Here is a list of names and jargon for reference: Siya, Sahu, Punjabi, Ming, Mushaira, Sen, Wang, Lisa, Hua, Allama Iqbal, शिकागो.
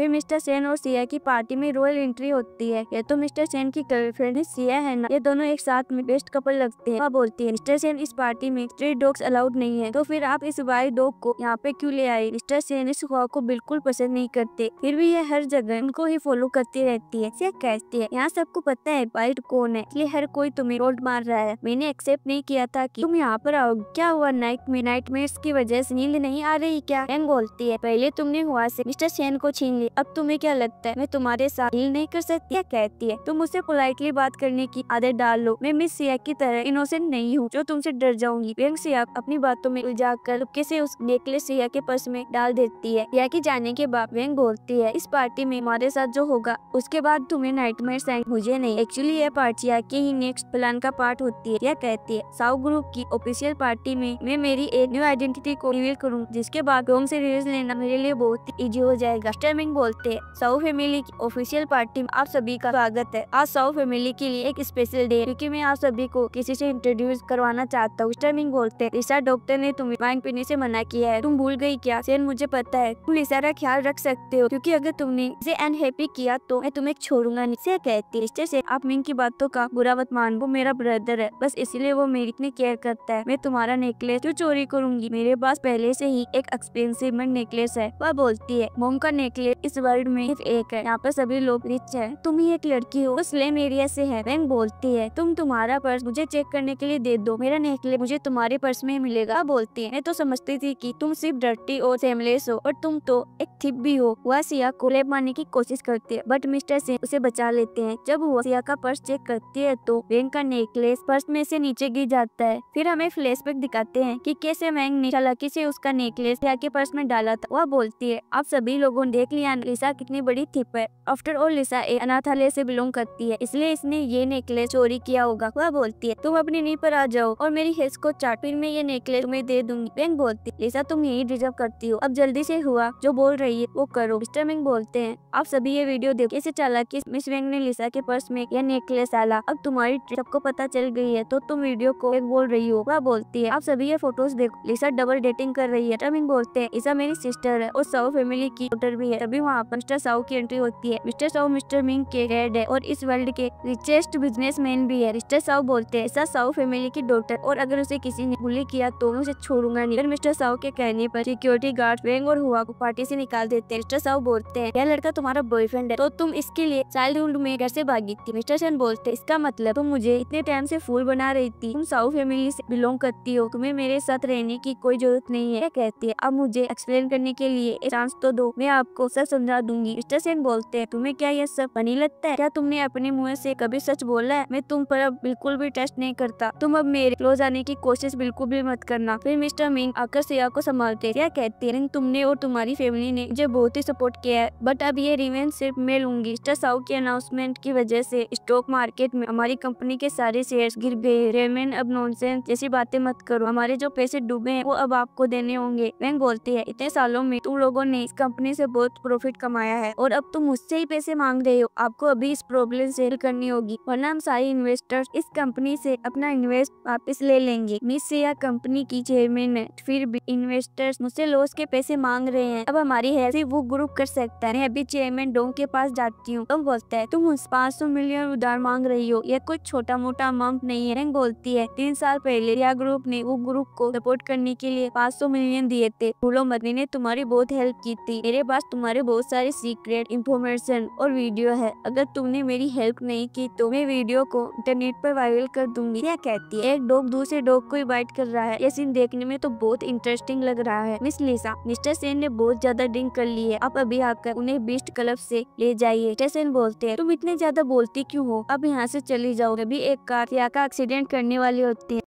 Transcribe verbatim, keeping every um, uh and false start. फिर मिस्टर सेन और सिया की पार्टी में रॉयल एंट्री होती है। ये तो मिस्टर सेन की गर्लफ्रेंड सिया है ना, ये दोनों एक साथ में बेस्ट कपल लगते हैं। वह बोलती है मिस्टर सेन इस पार्टी में स्ट्रे डॉग्स अलाउड नहीं है, तो फिर आप इस वाइल्ड डॉग को यहाँ पे क्यों ले आए। मिस्टर सेन इस हुआ को बिल्कुल पसंद नहीं करते, फिर भी यह हर जगह उनको ही फॉलो करती रहती है। सिया कहती है यहाँ सबको पता है वाइल्ड कौन है, इसलिए हर कोई तुम्हें रोड मार रहा है। मैंने एक्सेप्ट नहीं किया था कि तुम यहाँ पर आओ। क्या हुआ नाइट में, नाइटमेयर्स की वजह से नींद नहीं आ रही क्या। एंग बोलती है पहले तुमने हुआ से मिस्टर सेन को छीन, अब तुम्हें क्या लगता है मैं तुम्हारे साथ डील नहीं कर सकती। क्या कहती है तुम मुझसे पोलाइटली बात करने की आदत डाल लो, मैं मिस सिया की तरह इनोसेंट नहीं हूँ जो तुमसे डर जाऊंगी। व्यंग सिया अपनी बातों में उलझा कर कैसे उस नेकलेस सिया के पर्स में डाल देती है। सिया के जाने के बाद व्यंग बोलती है इस पार्टी में हमारे साथ जो होगा उसके बाद तुम्हें नाइटमेयर्स आएंगे, मुझे नहीं। एक्चुअली यह पार्टी सिया के ही नेक्स्ट प्लान का पार्ट होती है। सिया कहती है साहू ग्रुप की ऑफिशियल पार्टी में मैं मेरी एक न्यू आइडेंटिटी को रिवील करूंगी, जिसके बाद व्यंग से रिवील लेना मेरे लिए बहुत इजी हो जाएगा। मिंग बोलते हैं साहू फैमिली की ऑफिशियल पार्टी में आप सभी का स्वागत है। आज साहू फैमिली के लिए एक स्पेशल डे है क्योंकि मैं आप सभी को किसी से इंट्रोड्यूस करवाना चाहता हूँ। मिस्टर मिंग बोलते हैं लिसा डॉक्टर ने तुम्हें वाइन पीने से मना किया है, तुम भूल गई क्या। सेन मुझे पता है तुम लिसा का ख्याल रख सकते हो क्योंकि अगर तुमने इसे अनहैप्पी किया तो मैं तुम्हें छोड़ूंगा नहीं। से कहती मिस्टर सेन आप मिंग की बातों का बुरा मत मान, वो मेरा ब्रदर है, बस इसलिए वो मेरी इतनी केयर करता है। मैं तुम्हारा नेकलेस क्यों चोरी करूंगी, मेरे पास पहले से ही एक एक्सपेंसिव नेकलेस है। वह बोलती है मोम का नेकलेस इस वर्ल्ड में एक है, यहाँ पर सभी लोग रिच है, तुम ही एक लड़की हो स्लेम एरिया से है। वैंग बोलती है तुम तुम्हारा पर्स मुझे चेक करने के लिए दे दो, मेरा नेकलेस मुझे तुम्हारे पर्स में मिलेगा। बोलती है मैं तो समझती थी कि तुम सिर्फ डर्टी और सेमलेस हो और तुम तो एक थिप भी हो। वह सिया को लेप मारने की कोशिश करती है बट मिस्टर सेन उसे बचा लेते हैं। जब वह सिया का पर्स चेक करती है तो वैंग का नेकलेस पर्स में से नीचे गिर जाता है। फिर हमें फ्लैशबैक दिखाते हैं कि कैसे वैंग ने चालाकी से उसका नेकलेस सिया के पर्स में डाला था। वह बोलती है आप सभी लोगों ने देख लिया लिसा कितनी बड़ी थिप है, आफ्टर ऑल लिसा एक अनाथालय से बिलोंग करती है, इसलिए इसने ये नेकलेस चोरी किया होगा। वह बोलती है तुम अपनी नींद पर आ जाओ और मेरी हेल्थ को चाट, फिर मैं ये नेकलेस तुम्हें दे दूंगी। मिंग बोलती है लिसा तुम यही डिजर्व करती हो, अब जल्दी से हुआ जो बोल रही है वो करो। मिस्टर मिंग बोलते हैं आप सभी ये वीडियो देखो, इसे चालाकी मिस मिंग ने लिसा के पर्स में यह नेकलेस डाला, अब तुम्हारी ट्रिक सबको पता चल गई है तो तुम वीडियो को एक बोल रही हो। वह बोलती है आप सभी ये फोटोज देखो, लिसा डबल डेटिंग कर रही है। मिंग बोलते हैं लिसा मेरी सिस्टर है और साहू फैमिली की डॉटर भी है। अभी वहाँ पर मिस्टर साहू की एंट्री होती है। मिस्टर साहू मिस्टर मिंग के डैड है और इस वर्ल्ड के रिचेस्ट बिजनेसमैन भी है। मिस्टर साहू बोलते हैं लिसा साहू फैमिली की डॉटर और अगर उसे किसी ने बुली किया तो उसे छोड़ूंगा नहीं। फिर मिस्टर साहू के कहने पर सिक्योरिटी गार्ड वैंग और हुआ को पार्टी से निकाल देते हैं। मिस्टर साहू बोलते हैं यह लड़का तुम्हारा बॉयफ्रेंड है तो तुम इसके लिए चाइल्डहुड में घर से भागी थी। मिस्टर सेन बोलते इसका मतलब तुम मुझे इतने टाइम से फूल बना रही थी, तुम साहू फैमिली से बिलोंग करती हो, तुम्हें मेरे साथ रहने की कोई जरूरत नहीं है। कहती है अब मुझे एक्सप्लेन करने के लिए चांस तो दो, मैं आपको सब समझा दूंगी। मिस्टर सेन बोलते हैं तुम्हें क्या यह सब फनी लगता है, क्या तुमने अपने मुंह से कभी सच बोला है, मैं तुम पर अब बिल्कुल भी ट्रस्ट नहीं करता, तुम अब मेरे क्लोज आने की कोशिश बिल्कुल भी मत करना। फिर मिस्टर मिंग आकर सिया को संभालते हैं। सिया कहती है तुमने और तुम्हारी फैमिली ने मुझे बहुत ही सपोर्ट किया है बट अब ये रिवेंज सिर्फ मैं लूंगी। मिस्टर साहू के अनाउंसमेंट की वजह से स्टॉक मार्केट में हमारी कंपनी के सारे शेयर्स गिर गए। रेमन अब नॉनसेंस जैसी बातें मत करो, हमारे जो पैसे डूबे हैं वो अब आपको देने होंगे। वैंग बोलती है इतने सालों में तुम लोगों ने इस कंपनी से बहुत प्रॉफिट कमाया है और अब तुम मुझसे ही पैसे मांग रहे हो, आपको अभी इस प्रॉब्लम सेल करनी होगी वरना हम सारे इन्वेस्टर्स इस कंपनी से अपना इन्वेस्ट वापस ले लेंगे। मिस सिया कंपनी की चेयरमैन है, फिर भी इन्वेस्टर्स मुझसे लॉस के पैसे मांग रहे हैं, अब हमारी हेल्प वो ग्रुप कर सकता है। मैं अभी चेयरमैन डोंग के पास जाती हूँ। डोंग बोलता है तुम मुझसे पाँच सौ मिलियन उधार मांग रही हो, यह कोई छोटा मोटा अमाउंट नहीं है। रंग बोलती है तीन साल पहले रिया ग्रुप ने वो ग्रुप को सपोर्ट करने के लिए पाँच सौ मिलियन दिए थे, भूलो मत, मैंने तुम्हारी बहुत हेल्प की थी, मेरे पास तुम्हारे बहुत सारे सीक्रेट इंफॉर्मेशन और वीडियो है, अगर तुमने मेरी हेल्प नहीं की तो मैं वीडियो को इंटरनेट पर वायरल कर दूंगी। क्या कहती है एक डॉग दूसरे डॉग को बाइट कर रहा है, ये सीन देखने में तो बहुत इंटरेस्टिंग लग रहा है। मिस लिसा मिस्टर सेन ने बहुत ज्यादा ड्रिंक कर ली है, आप अभी आकर उन्हें बीस्ट क्लब से ले जाइए। मिस्टर सेन बोलते हैं तुम इतने ज्यादा बोलती क्यूँ हो, अब यहाँ से चली जाओ। अभी एक कार का एक्सीडेंट करने वाली होती है।